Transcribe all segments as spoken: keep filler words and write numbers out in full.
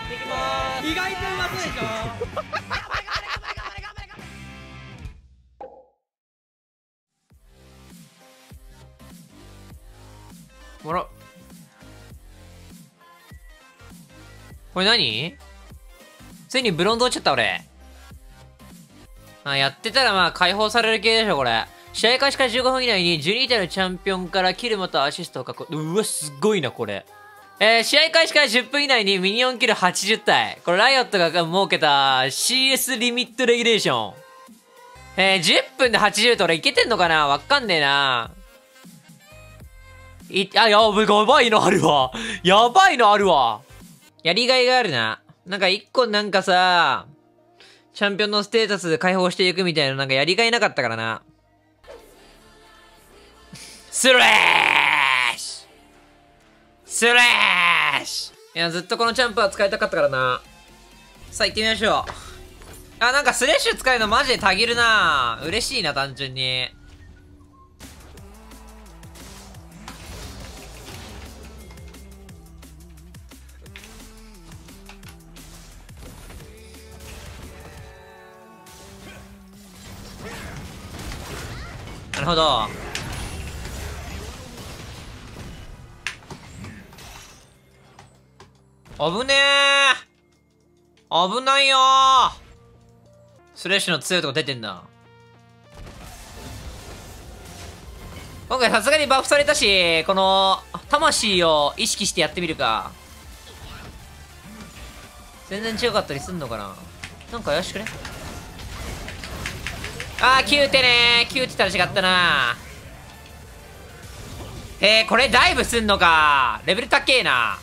やっていきまーす。意外とうまそうでしょ。あら、これ何？ついにブロンド落ちちゃった俺。あ、やってたらまあ解放される系でしょこれ。試合開始からじゅうごふん以内にじゅうに体のチャンピオンからキルまたアシストを確保。うわ、すごいなこれ。えー、試合開始からじゅっぷん以内にミニオンキルはちじゅう体。これライオットが設けた シーエス リミットレギュレーション。えー、じゅっぷんではちじゅうって俺いけてんのかな？わかんねえな。い、あ、やばい、やばいのあるわ。やばいのあるわ。やりがいがあるな。なんか一個なんかさ、チャンピオンのステータスで解放していくみたいななんかやりがいなかったからな。スラッシュスラッシュ、いや、ずっとこのチャンプは使いたかったからな。さあ、行ってみましょう。あ、なんかスレッシュ使えるのマジでたぎるな。嬉しいな、単純に。なるほど。危ねー、危ないよー。スレッシュの強いとこ出てんだ。今回さすがにバフされたし、この魂を意識してやってみるか。全然強かったりすんのかな。なんか怪しくね。あー、きゅう手ねー。きゅう手たら違ったなー。えー、これダイブすんのか。レベル高えな。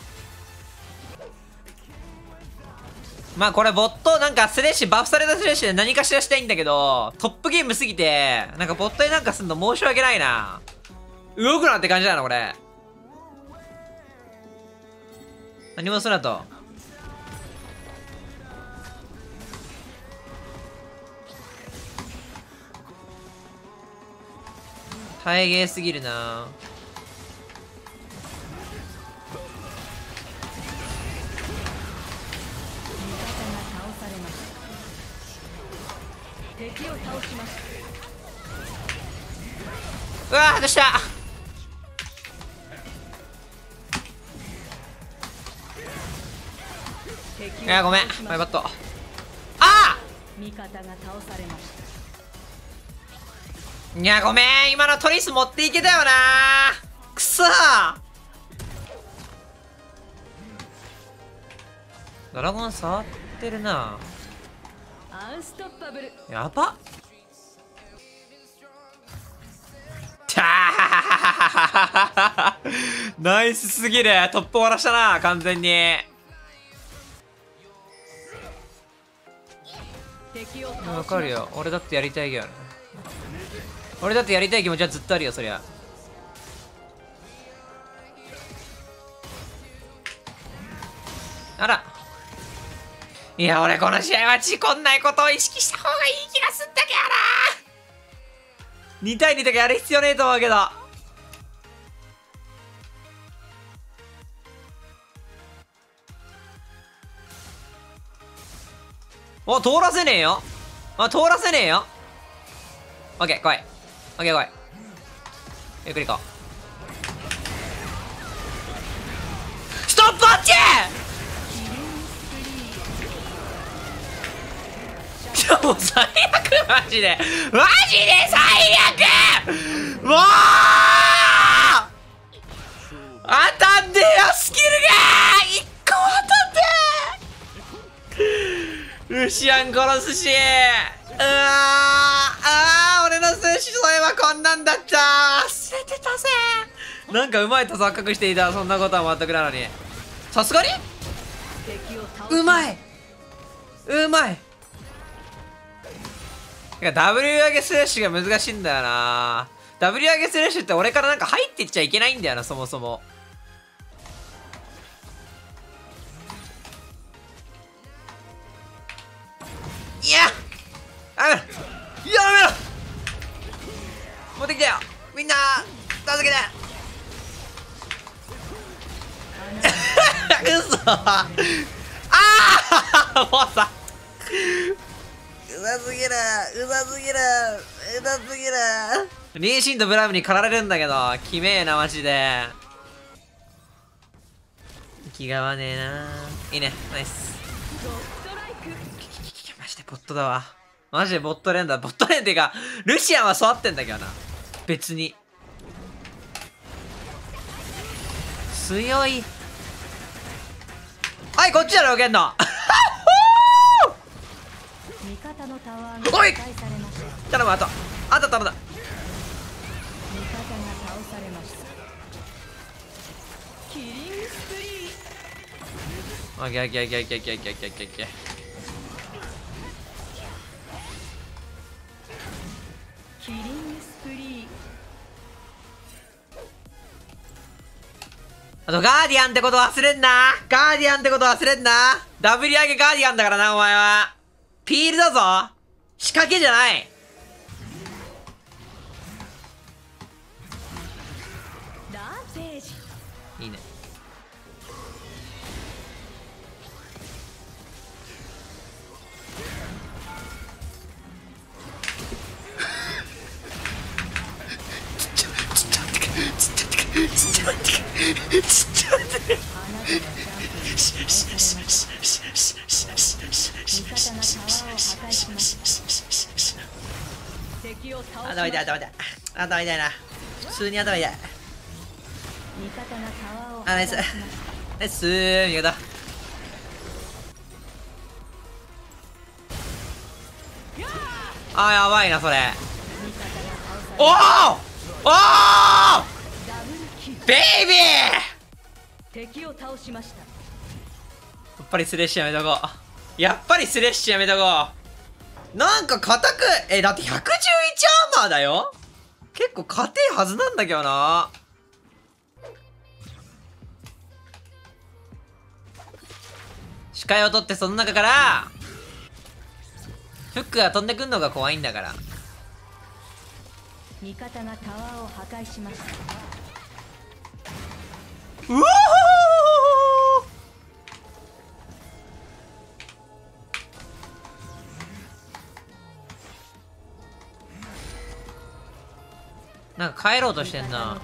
まあこれボット、なんかスレッシュ、バフされたスレッシュで何かしらしたいんだけど、トップゲームすぎて、なんかボットになんかすんの申し訳ないな。動くなって感じだな、これ。何もするなと。耐えゲーすぎるな。うわー、外した。いや、ごめん、マイバット。ああ、味方が倒されました。いや、ごめん、今のトリス持っていけたよなー。くそー。ドラゴン触ってるな。やばっ。たあナイスすぎる。トップ終わらしたな、完全に。わかるよ、俺だってやりたいけどね。俺だってやりたい気持ちはずっとあるよ、そりゃ。あら、いや、俺この試合は事故んないことを意識した方がいい気がすんだけどな。に対にとかやる必要ねえと思うけど。お、通らせねえよ。あ、通らせねえよ。オッケー、来い。オッケー、来い。ゆっくり行こう。ストップウォッチもう最悪、マジでマジで最悪。もう当たんねえよ、スキルが。いっこ当たってルシアン殺すし。うわー、あー、俺の選手それはこんなんだった。忘れてたぜ。なんかうまいと錯覚していた。そんなことは全くなのに、さすがにうまい、うまい。W 上げスレッシュが難しいんだよな。 W 上げスレッシュって俺からなんか入ってっちゃいけないんだよな、そもそも。いや、やめろ、やめろ。持ってきたよ、みんな助けて。うそ。ああもうさうざすぎるうざすぎるうざすぎる。リーシンとブラムに狩られるんだけど、きめえなマジで。気が合わねえな。いいね、ナイス。マジでボットだわ。マジでボットレンだ。ボットレンっていうかルシアンは育ってんだけどな、別に強い。はい、こっちだろ受けんのおい頼む、あとあと頼んだ。オッケーオッケーオッケーオッケーオッケーオッケーオッケーオッケーオッケー。キリングスプリー。あとガーディアンってこと忘れんな。ガーディアンってこと忘れんな。ダブリ上げガーディアンだからなお前は。ピールだぞ。仕掛けじゃない。いいね。頭痛い頭痛い頭痛いな、普通に頭痛い。あ、ナイスナイスー、味方。あー、やばいなそれ。おおおおベイビー。敵を倒しました。やっぱりスレッシュやめとこう。やっぱりスレッシュやめとこう。なんか硬く、え、だってひゃくじゅういちアーマーだよ。結構硬いはずなんだけどな。視界を取ってその中からフックが飛んでくんのが怖いんだから。味方がタワーを破壊しました。うおー、なんか帰ろうとしてんな。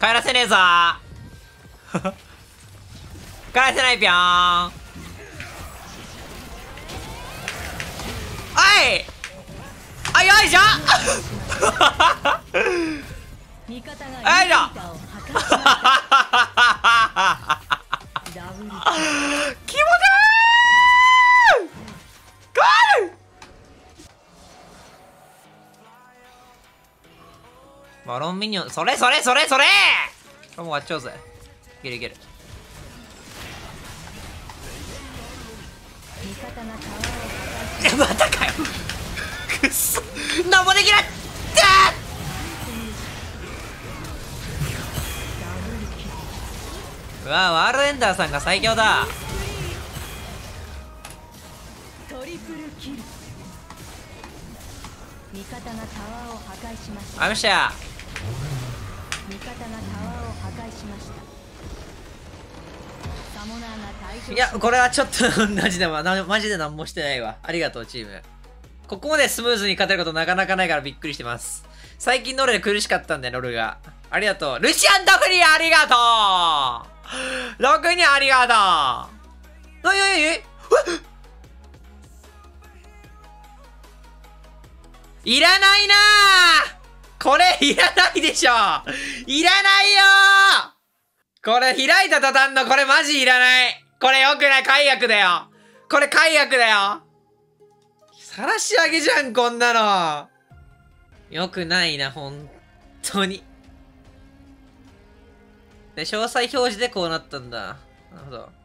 帰らせねえぞー帰らせないぴょーん。おいあ、よいしょよいしょ気持ちバロンミニオン、それそれそれそれ。もう終わっちゃうぜ。いけるいける。え、またかよくっそ、なんもできない。うわ、ワールドエンダーさんが最強だ。トリプルキル。味方がタワーを破壊しました。ありました。味方がタワーを破壊しました。サモナーが退場。いや、これはちょっとマジでマジで何もしてないわ。ありがとうチーム。ここまでスムーズに勝てることなかなかないからびっくりしてます。最近ノルで苦しかったんだよ、ノルが。ありがとうルシアン。ダフニーありがとう。ろくにんありがとう。おいおいおい、えいらないなーこれ。いらないでしょ。いらないよーこれ。開いた途端のこれマジいらない。これ良くない。快悪だよこれ。快悪だよ。晒し上げじゃんこんなの。良くないな本当に。で詳細表示でこうなったんだ。なるほど。